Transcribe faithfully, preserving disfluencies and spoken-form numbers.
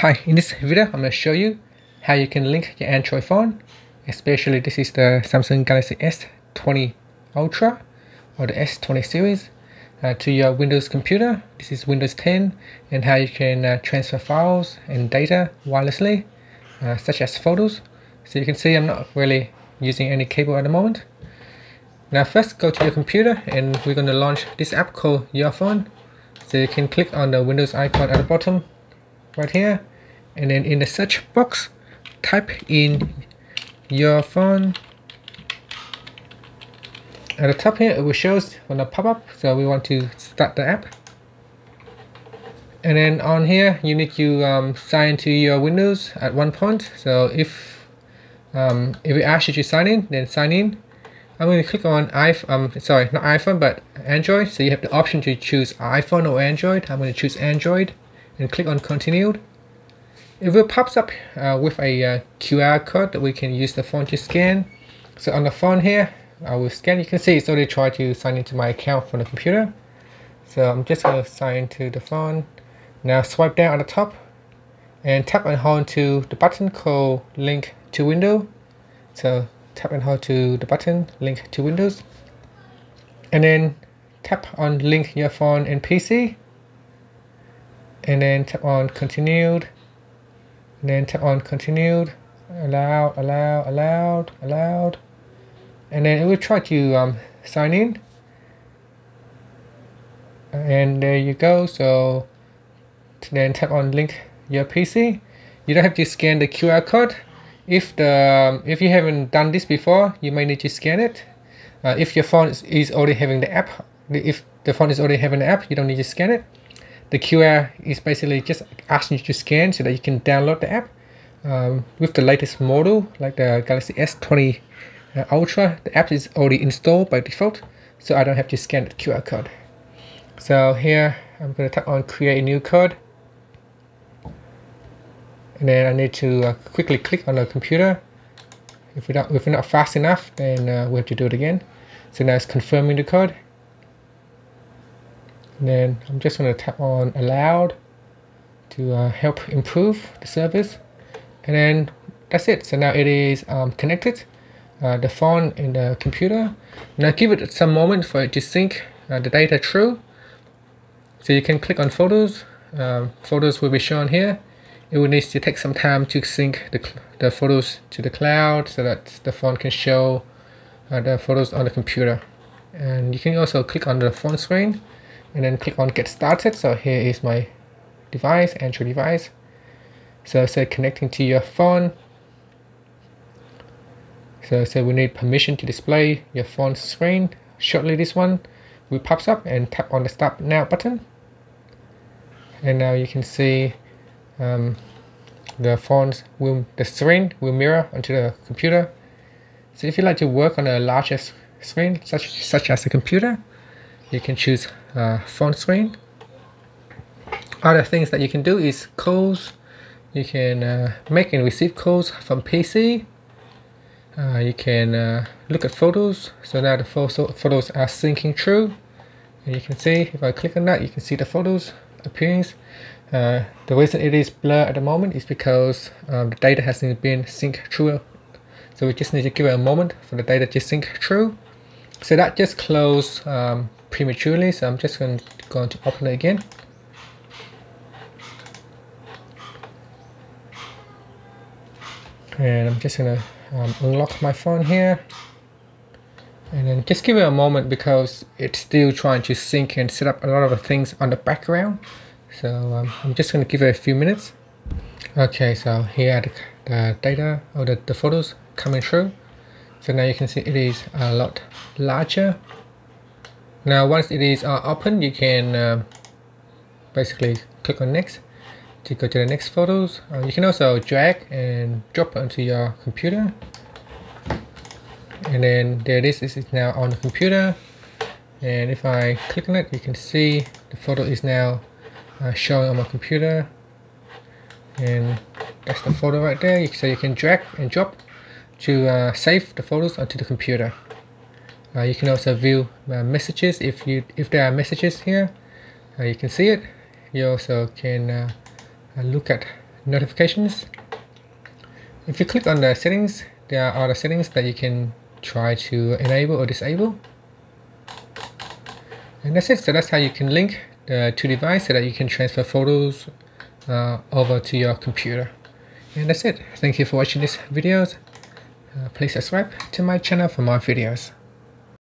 Hi, in this video I'm going to show you how you can link your Android phone, especially this is the Samsung Galaxy S twenty Ultra or the S twenty series, uh, to your Windows computer. This is Windows ten, and how you can uh, transfer files and data wirelessly, uh, such as photos. So you can see I'm not really using any cable at the moment. Now first go to your computer and we're going to launch this app called Your Phone. So you can click on the Windows icon at the bottom right here, and then in the search box type in Your Phone. At the top here it will show us on the pop-up, so we want to start the app, and then on here you need to um, sign into your Windows at one point. So if um, if it asks you to sign in, then sign in. I'm going to click on iPhone, um, sorry not iPhone but Android, so you have the option to choose iPhone or Android. I'm going to choose Android and click on continued. It will pops up uh, with a uh, Q R code that we can use the phone to scan. So on the phone here I will scan. You can see it's already tried to sign into my account from the computer, so I'm just going to sign into the phone. Now swipe down at the top and tap and hold to the button called link to window. So tap and hold to the button link to Windows, and then tap on link your phone and P C, and then tap on continued, and then tap on continued, allow, allow, allowed, allowed, and then it will try to um, sign in, and there you go. So then tap on link your P C. You don't have to scan the Q R code. If the um, if you haven't done this before, you may need to scan it. Uh, if your phone is, is already having the app, if the phone is already having the app, you don't need to scan it. The Q R is basically just asking you to scan so that you can download the app. Um, with the latest model, like the Galaxy S twenty uh, Ultra, the app is already installed by default, so I don't have to scan the Q R code. So here, I'm going to tap on create a new code. And then I need to uh, quickly click on the computer. If, we don't, if we're not fast enough, then uh, we have to do it again. So now it's confirming the code. And then I'm just going to tap on allowed to uh, help improve the service, and then that's it. So now it is um, connected, uh, the phone and the computer. Now give it some moment for it to sync uh, the data through. So you can click on photos. Um, photos will be shown here. It will need to take some time to sync the, the photos to the cloud so that the phone can show uh, the photos on the computer. And you can also click on the phone screen, and then click on get started. So here is my device, Android device. So it said connecting to your phone. So it said we need permission to display your phone screen. Shortly this one will pops up, and tap on the start now button. And now you can see um, the phone's will, the screen will mirror onto the computer. So if you like to work on a larger screen, such such as a computer, you can choose uh, phone screen. Other things that you can do is calls. You can uh, make and receive calls from P C. Uh, you can uh, look at photos. So now the photo photos are syncing through, and you can see if I click on that, you can see the photos appearance. Uh, the reason it is blurred at the moment is because um, the data hasn't been synced through, so we just need to give it a moment for the data to sync through. So that just closed um, prematurely, so I'm just going to, going to open it again. And I'm just going to um, unlock my phone here. And then just give it a moment because it's still trying to sync and set up a lot of the things on the background. So um, I'm just going to give it a few minutes. Okay, so here are the, the data or the, the photos coming through. So now you can see it is a lot larger. Now once it is uh, open, you can uh, basically click on next to go to the next photos. Uh, you can also drag and drop it onto your computer. And then there it is, it is now on the computer. And if I click on it, you can see the photo is now uh, showing on my computer. And that's the photo right there. So you can drag and drop to uh, save the photos onto the computer. Uh, you can also view uh, messages if you if there are messages here. Uh, you can see it. You also can uh, look at notifications. If you click on the settings, there are other settings that you can try to enable or disable. And that's it. So that's how you can link the two devices so that you can transfer photos uh, over to your computer. And that's it. Thank you for watching this video. Uh, please subscribe to my channel for more videos.